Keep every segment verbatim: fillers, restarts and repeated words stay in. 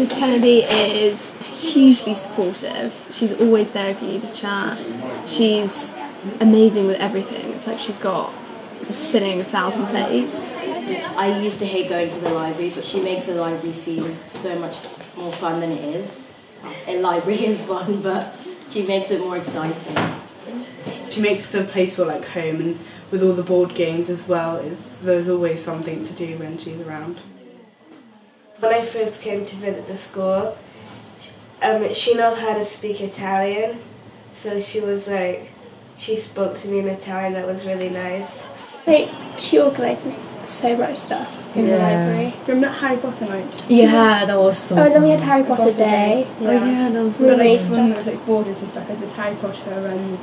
Miss Kennedy is hugely supportive. She's always there if you need a chat. She's amazing with everything. It's like she's got spinning a thousand plates. I used to hate going to the library, but she makes the library seem so much more fun than it is. A library is fun, but she makes it more exciting. She makes the place feel like home, and with all the board games as well, it's, there's always something to do when she's around. When I first came to visit the school, um, she knows how to speak Italian, so she was like, she spoke to me in Italian, that was really nice. Like, she organises so much stuff in yeah. the library. Remember that Harry Potter night? Yeah, that was so Oh, and then we had Harry Potter, Potter Day. Day. Yeah. Oh yeah, that was really nice. We were like, like borders and stuff, like this Harry Potter and...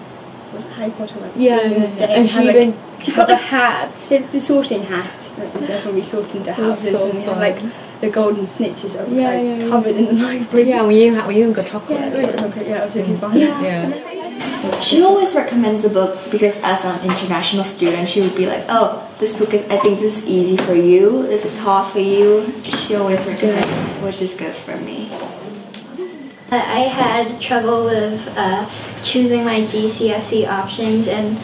Was it Harry Potter? Like, yeah, yeah, yeah. And she even like, she got the hat, the, the sorting hat. Like, we definitely sorting the houses, so and we had like the golden snitches that yeah, like, yeah, yeah, covered yeah. in the library. Yeah, we even we got chocolate. Yeah, we got chocolate. Yeah, it was really fun. Yeah. yeah. She always recommends the book because, as an international student, she would be like, "Oh, this book is. I think this is easy for you. This is hard for you." She always recommends, yeah. which is good for me. I had trouble with uh, choosing my G C S E options, and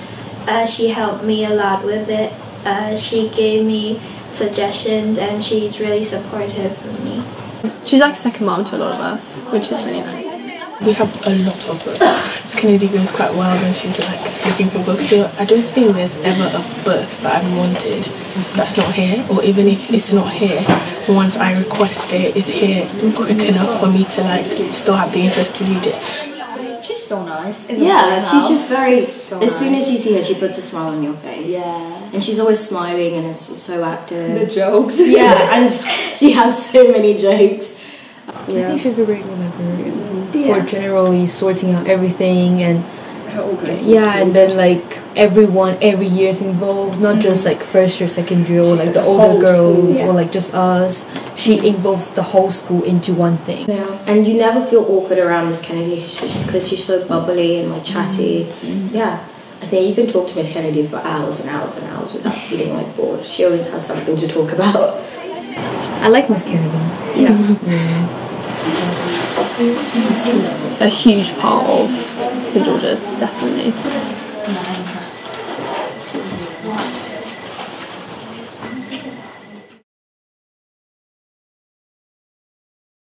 uh, she helped me a lot with it. Uh, she gave me suggestions, and she's really supportive of me. She's like a second mom to a lot of us, which is really nice. We have a lot of books. Miss Kennedy goes quite wild when she's like looking for books, so I don't think there's ever a book that I've wanted that's not here, or even if it's not here, once I request it, it's here quick enough for me to like still have the interest to read it. She's so nice. In the yeah, she's house. Just very. So as soon as you see her, she puts a smile on your face. Yeah, and she's always smiling and is so active. The jokes. Yeah, and she has so many jokes. Yeah. I think she's a really good librarian mm-hmm. yeah. for generally sorting out everything and. Yeah, and then like everyone, every year is involved, not mm-hmm. just like first year, second year, or like the older girls, school, yeah. or like just us. She involves the whole school into one thing. Yeah, and you never feel awkward around Miss Kennedy because she's so bubbly and like chatty. Mm-hmm. Yeah, I think you can talk to Miss Kennedy for hours and hours and hours without feeling like bored. She always has something to talk about. I like Miss Kennedy. Yeah. yeah. A huge part of Saint Georges, definitely.